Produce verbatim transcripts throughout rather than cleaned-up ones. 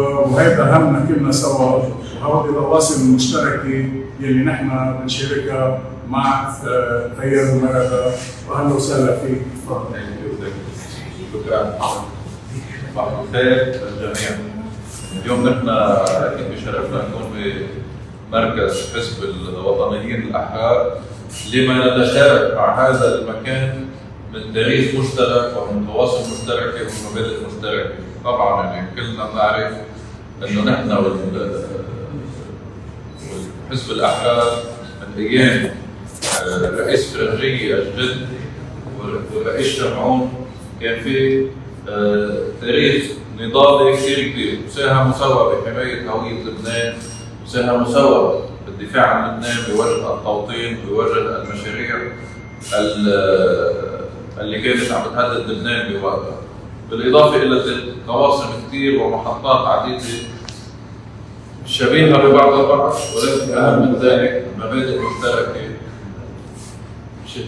وهذا همنا كلنا سوا، وهذه الرواسم المشتركه يلي نحن بنشاركها مع تيار المردة. واهلا وسهلا فيك. شكرا. صباح الخير للجميع. اليوم نحن اكيد بشرفنا نكون بمركز حزب الوطنيين الاحرار لما نتشارك مع هذا المكان من تاريخ مشترك ومن تواصل مشتركه ومن مبادئ مشتركه. طبعا يعني كلنا بنعرف انه نحن والحزب الاحرار من ايام الرئيس فرنجيه الجد والرئيس شمعون كان في تاريخ نضالي كثير كبير، وساهموا سوا بحمايه هويه لبنان، وساهموا سوا بالدفاع عن لبنان بوجه التوطين، بوجه المشاريع اللي كانت عم تهدد لبنان بوقتها، بالاضافه الى طواسم كثير ومحطات عديده شبيهه ببعض البعض، ولكن اهم من ذلك مبادئ مشتركه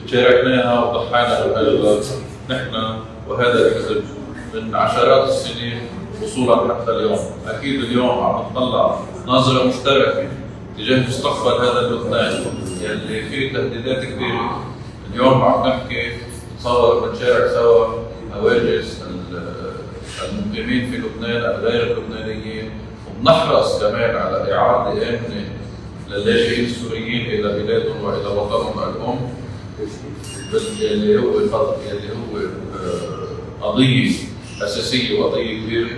شاركناها وضحينا بالقلب نحن وهذا الحزب من عشرات السنين وصولا حتى اليوم. اكيد اليوم عم نطلع نظره مشتركه تجاه مستقبل هذا الوطن يلي فيه تهديدات كبيره. اليوم عم نحكي نتصور بنشارك سوا هواجس المقيمين في لبنان الغير لبنانيين، وبنحرص كمان على اعاده امنه للاجئين السوريين الى بلادهم والى وطنهم الام، اللي هو اللي هو قضيه اساسيه وقضيه كبيره.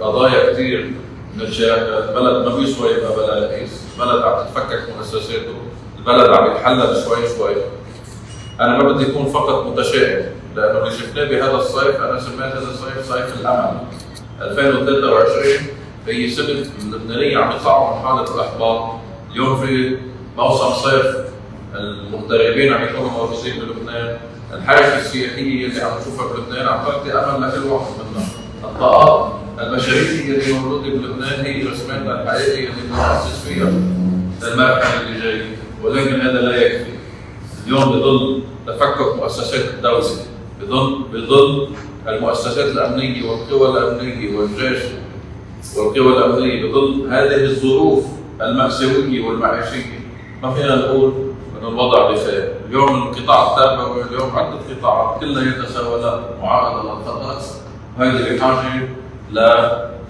قضايا كثير بنشاركها، بلد ما في شوي ما بلا رئيس، بلد عم تتفكك مؤسساته، البلد عم يتحلل شوي شوي. انا ما بدي اكون فقط متشائم، لانه اللي شفناه بهذا الصيف انا سميت هذا الصيف صيف الامل. ألفين وثلاثة وعشرين هي سنه اللبنانيه عم يطلعوا من حاله الاحباط، اليوم في موسم صيف، المغتربين عم يكونوا موجودين بلبنان، الحركه السياحيه اللي عم نشوفها بلبنان عم تعطي امل لكل واحد منا، الطاقات المشاريع اللي موجوده بلبنان هي رسمتنا الحقيقيه اللي بنتاسس فيها للمرحله اللي جايه، ولكن هذا لا يكفي. اليوم بضل تفكك مؤسسات الدوله، بضل بضل المؤسسات الامنيه والقوى الامنيه والجيش والقوى الامنيه، بضل هذه الظروف المأساويه والمعيشيه، ما فينا نقول انه الوضع بخير. اليوم القطاع التربوي، اليوم عده قطاعات كلها يتساوى معرضه للخطأ، وهذه بحاجه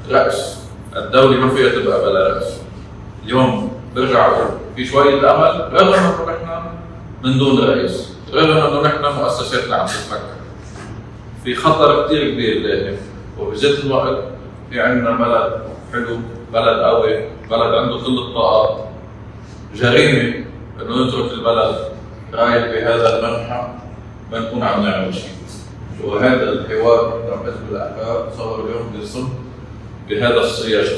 لرأس، الدوله ما فيها تبقى بلا رأس. اليوم برجع بقول في شويه امل رغم انه نحن من دون رئيس، رغم انه نحن مؤسساتنا عم تتفكك. في خطر كثير كبير لازم، وبذات الوقت في عندنا بلد حلو، بلد قوي، بلد عنده كل الطاقات. جريمه انه نترك البلد رايح بهذا المنحى ما نكون عم نعمل شيء. وهذا الحوار نحن بحزب الاحرار صار اليوم بيصب بهذا السياق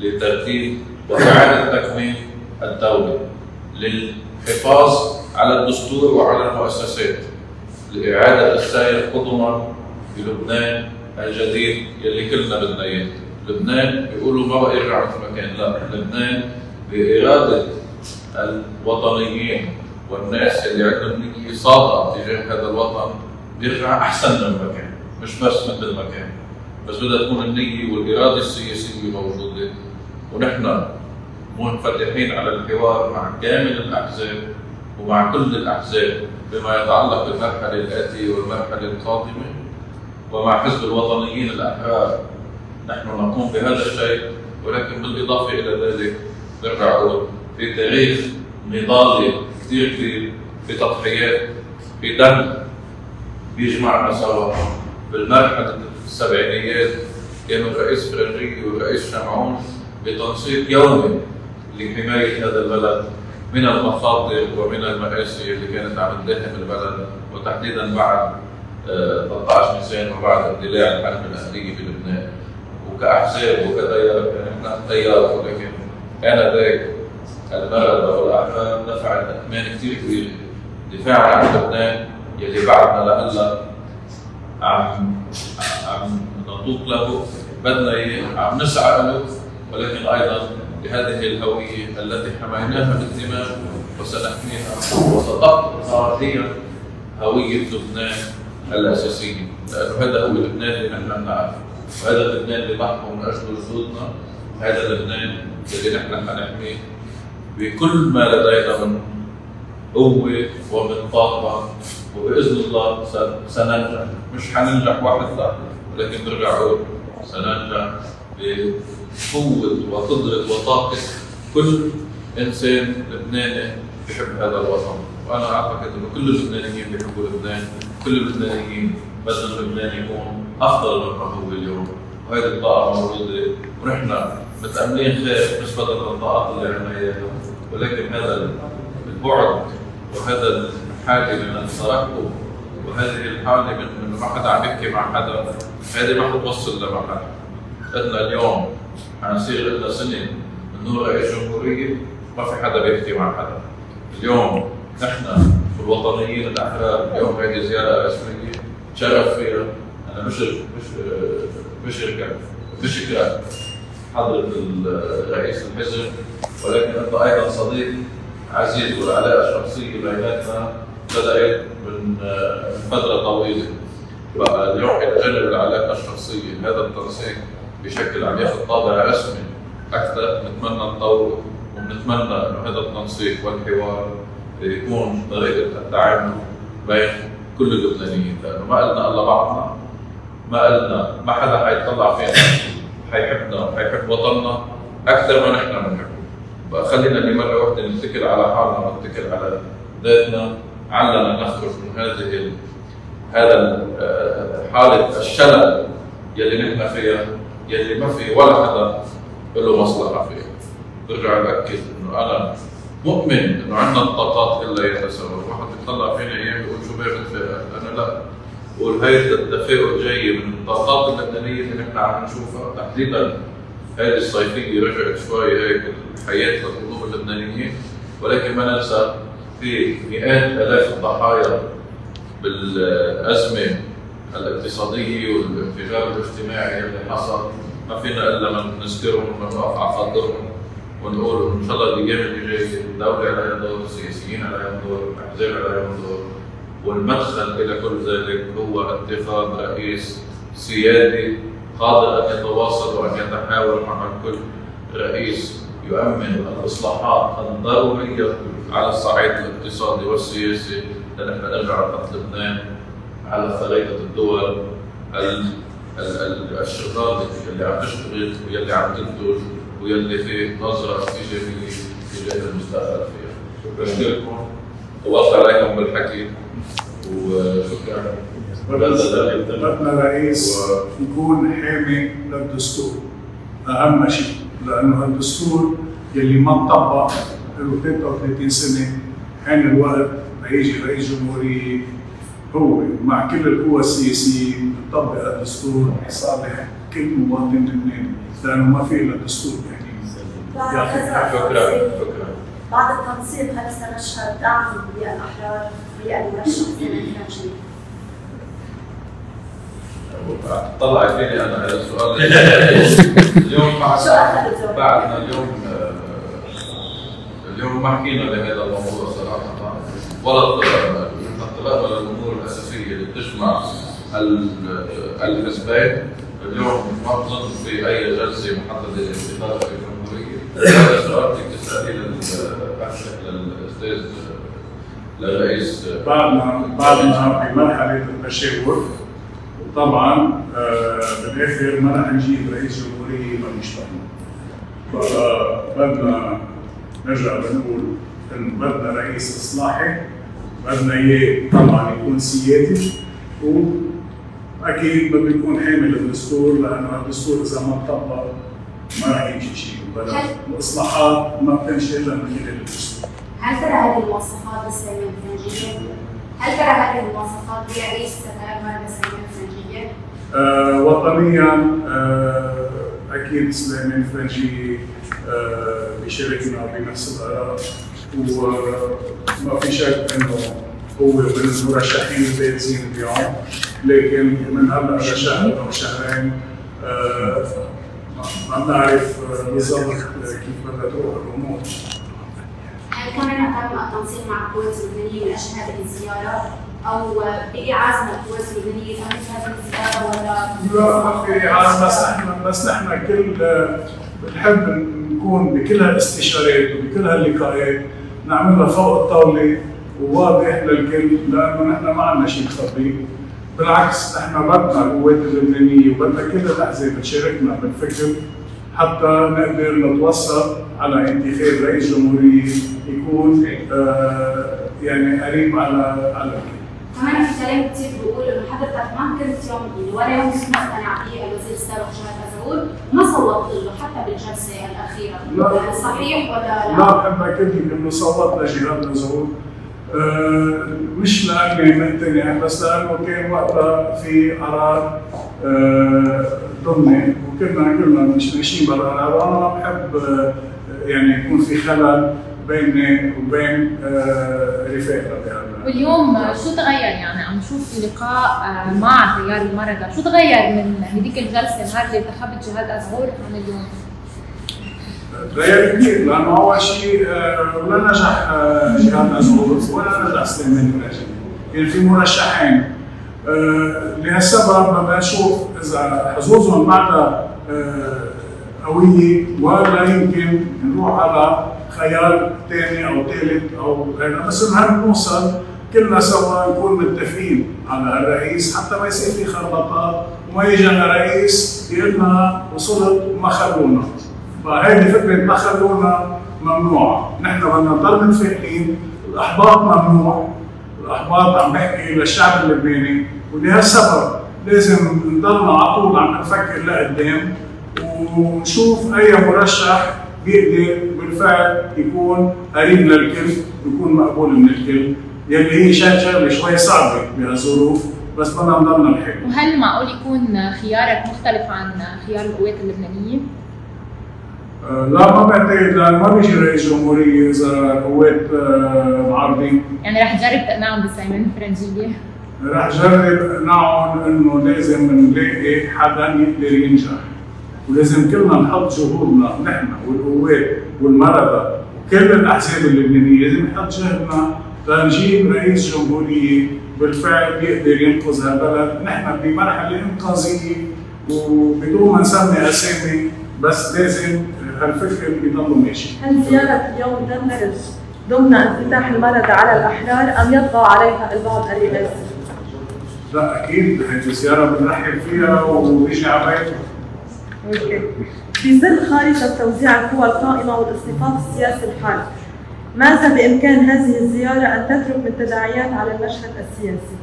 لترتيب وإعادة تكوين الدولة، للحفاظ على الدستور وعلى المؤسسات، لإعادة السير قدما بلبنان الجديد يلي كلنا بدنا اياه. لبنان بيقولوا ما بقى يرجع مثل ما كان، لا، لبنان بإرادة الوطنيين والناس اللي عندهم إصابة تجاه هذا الوطن بيرجع أحسن من ما كان، مش بس مثل ما كان، بس بدها تكون النية والإرادة السياسية موجودة. ونحن منفتحين على الحوار مع كامل الاحزاب ومع كل الاحزاب بما يتعلق بالمرحله الاتيه والمرحله القادمه، ومع حزب الوطنيين الاحرار نحن نقوم بهذا الشيء. ولكن بالاضافه الى ذلك برجع اقول في تاريخ نضالي كثير كبير، في تضحيات، في دم بيجمعنا سوا. بالمرحله السبعينيات كانوا الرئيس فرنجيه والرئيس شمعون بتنسيق يومي لحماية هذا البلد من المخاطر ومن المآسي اللي كانت عم تلاهم البلد، وتحديدا بعد ثلاثة عشر نيسان وبعد اندلاع الحرب الأهلية في لبنان. وكأحزاب وكتيار نحن تيار، ولكن آنذاك المردة والأحرار دفعت أثمان كثير كبيرة دفاعا عن لبنان يلي بعدنا لهلا عم عم نطوق له، بدنا عم نسعى له، ولكن ايضا لهذه الهويه التي حميناها بالدماء وسنحميها وستبقى صراحيا هويه لبنان الاساسيه، لانه هذا هو لبنان اللي نحن بنعرفه. وهذا اللبنان اللي بحمه من اجل وجودنا، هذا اللبنان اللي نحن حنحميه بكل ما لدينا من قوه ومن طاقه، وباذن الله سننجح، مش حننجح وحدنا ولكن برجع اقول سننجح بقوه وقدره وطاقه كل انسان لبناني بحب هذا الوطن، وانا اعتقد انه كل اللبنانيين بحبوا لبنان، كل اللبنانيين بدنا اللبنان يكون افضل مما هو اليوم، وهذه الطاقه موجوده ونحن متاملين خير نسبه للطاقات اللي عندنا اياها، ولكن هذا البعد وهذا الحاله من الترقب وهذه الحاله من انه ما حدا عم يحكي مع حدا، هذه ما حتوصل لمحل. بدنا اليوم حنصير لنا سنه من نور الجمهوريه ما في حدا بيحكي مع حدا. اليوم نحن الوطنيين الاحرار اليوم هذه زياره رسميه تشرف فيها، انا مش مش بشكر بشكر حضرة رئيس الحزب، ولكن انت ايضا صديق عزيز والعلاقه الشخصيه بيناتنا بدات من فتره طويله. بقى اليوم يتجنب العلاقه الشخصيه، هذا التنسيق بشكل عم ياخذ طابع رسمي اكثر، بنتمنى نطوره ونتمنى انه هذا التنسيق والحوار يكون طريقه التعامل بين كل اللبنانيين، لانه ما قلنا الا بعضنا، ما قلنا ما حدا حيطلع فينا حيحبنا وحيحب وطننا اكثر ما نحن بنحبه. بقى خلينا بمره واحده نتكل على حالنا ونتكل على ذاتنا، علنا نخرج من هذه هذا حاله الشلل يلي نحن فيها، يلي ما في ولا حدا له مصلحه فيها. برجع باكد انه انا مؤمن انه عندنا الطاقات الا يتساوى، الواحد بيطلع فينا ايام بيقول شو باخذ فيها، انا لا بقول هي التفاؤل جاي من الطاقات اللبنانيه اللي نحن عم نشوفها، تحديدا هذه الصيفيه رجعت شوي هيك الحياه للقلوب اللبنانيين، ولكن ما ننسى في مئات الاف الضحايا بالازمه الاقتصاديه والانفجار الاجتماعي اللي حصل، ما فينا الا ما نذكرهم ونقف على خاطرهم ونقول ان شاء الله الايام اللي جايه الدوله عليها دور، السياسيين عليهم دور، الاحزاب عليهم دور، والمدخل الى كل ذلك هو اتخاذ رئيس سيادي قادر ان يتواصل وان يتحاور مع الكل، رئيس يؤمن الاصلاحات الضروريه على الصعيد الاقتصادي والسياسي لنحن نرجع لخط لبنان على خريطه الدول الشغاله اللي عم تشتغل واللي عم تنتج واللي فيه نظره ايجابيه تجاه المستقبل فيها. بشكركم ووقف عليكم بالحكي وشكرا. بدنا رئيس يكون حامي للدستور اهم شيء، لانه الدستور يلي ما انطبق له ثلاثة وثلاثين سنه، حان الوقت ليجي رئيس جمهوريه هو مع كل القوى السياسيه تطبق الدستور لصالح كل مواطن لبناني، لانه ما في الا الدستور يعني. شكرا شكرا. بعد التنسيق هل سنشهد دعم للاحرار للمرشح سليمان فرنجيه؟ طلعت فيني انا هذا السؤال اليوم بعدنا بعدنا اليوم اليوم ما حكينا بهذا الموضوع صراحه، ولا اطلعنا اطلعنا للامور الاساسيه اللي بتجمع الحزبين. اليوم ما بظن في اي جلسه محدده للانتخابات الجمهوريه. هذا السؤال بدك تساليه للاستاذ للرئيس. بعدنا بعدنا بمرحله التشاور طبعا، بالاخر ما رح نجيب رئيس جمهوريه ما بيشتغل، فبدنا نرجع بنقول انه بدنا رئيس اصلاحي، بدنا اياه طبعا يكون سيادي، واكيد بده يكون حامل للدستور، لانه الدستور اذا ما انطبق ما رح يمشي شيء، الاصلاحات ما بتمشي الا من خلال الدستور. هل ترى هذه المواصفات لسليمان فرنجيه؟ هل ترى هذه المواصفات لرئيس تيار المردة سليمان فرنجيه؟ آه وطنيا آه اكيد سليمان فرنجيه آه بيشاركنا بنفس الاراء، وما في شك انه هو من المرشحين البارزين اليوم، لكن من هلا لشهر او شهرين آه ما بنعرف بالضبط كيف بدها تروح الامور. هل كمان تم التنسيق مع القوات اللبنانيه من اجل هذه الزياره؟ او باعازنا القوى السودانيه كانت هذه الزياره ولا؟ لا ما في اعازه، بس احنا بس احنا كل بنحب نكون بكل هالاستشارات وبكل هاللقاءات نعملها فوق الطاوله وواضح للكل، لانه نحن ما عندنا شيء نخبيه، بالعكس نحن بدنا القوات اللبنانيه وبدنا كل الاحزاب تشاركنا بالفكر حتى نقدر نتوصل على انتخاب رئيس جمهوريه يكون آه يعني قريب على على كمان في كلام كثير بيقول انه حضرتك ما كنت يومي ولا يوم مقتنع بيه الوزير السابق جمال غزاوي وما صوتت له حتى بالجلسه الاخيره، لا صحيح ولا لا؟ لا بحب اكد لك انه صوتت لجمال غزاوي آه مش لاني مقتنع، بس لانه كان وقتها في قرار آه ضمني وكنا كلنا مش ماشيين بالقرار، وانا ما بحب آه يعني يكون في خلل بيننا وبين رفاقنا بهالمرة. واليوم شو تغير؟ يعني عم نشوف لقاء مع تيار المردة، شو تغير من هذيك الجلسة نهار اللي انتخبت جهاد أزعور عن اليوم؟ تغير كثير، لأنه أول شيء ولا نجح جهاد أزعور ولا نجح سليمان فرنجيه، كان في مرشحين. لهالسبب لما نشوف إذا حظوظهم بعدها قوية ولا يمكن نروح على خيار ثاني او ثالث او غيره، بس المهم نوصل كلنا سوا نكون متفقين على الرئيس حتى ما يصير في خربطات وما يجي الرئيس يقول لنا وصلت وما خلونا، فهيدي فكره ما خلونا ممنوعه، نحن بدنا نضل متفقين، الاحباط ممنوع، الاحباط عم بحكي للشعب اللبناني، ولهالسبب لازم نضلنا على طول عم نفكر لقدام ونشوف اي مرشح بيقدر بالفعل يكون قريب للكل ويكون مقبول من الكل، يلي هي شغله شوي صعبه بهالظروف، بس بدنا نضلنا نحل. وهل معقول يكون خيارك مختلف عن خيار القوات اللبنانيه؟ آه لا ما بعتقد، لانه ما بيجي رئيس جمهوريه اذا قوات آه معارضين. يعني رح تجرب تقنعهم بسليمان فرنجيه؟ رح جرب اقنعهم انه لازم نلاقي حدا يقدر ينجح. ولازم كلنا نحط جهودنا نحن والقوات والمردة وكل الاحزاب اللبنانيه، لازم نحط جهدنا لنجيب رئيس جمهوريه بالفعل بيقدر ينقذ هالبلد، نحن بمرحله انقاذيه وبدون ما نسمي اسامي، بس لازم هالفكر يضل ماشي. هل زياره اليوم تندرج ضمن انفتاح المردة على الاحرار ام يطغى عليها البعض اليابسي؟ لا اكيد هذه الزياره بنرحب فيها وبيجي على بيتها. اوكي. في ظل خارطة توزيع القوى القائمة والاصطفاف السياسي الحاد، ماذا بإمكان هذه الزيارة أن تترك من تداعيات على المشهد السياسي؟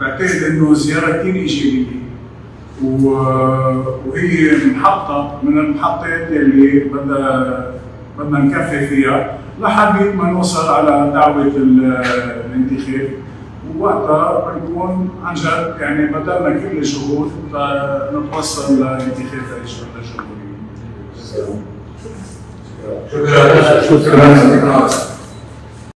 بعتقد إنه زيارة كثير إيجابية وهي محطة من المحطات اللي بدها بدنا نكفي فيها لحد ما نوصل على دعوة الانتخاب. وقتها بنكون عن جد يعني بدلنا كل الجهود لنتوصل لانتخاب رئيس الجمهورية. شكرا شكرا.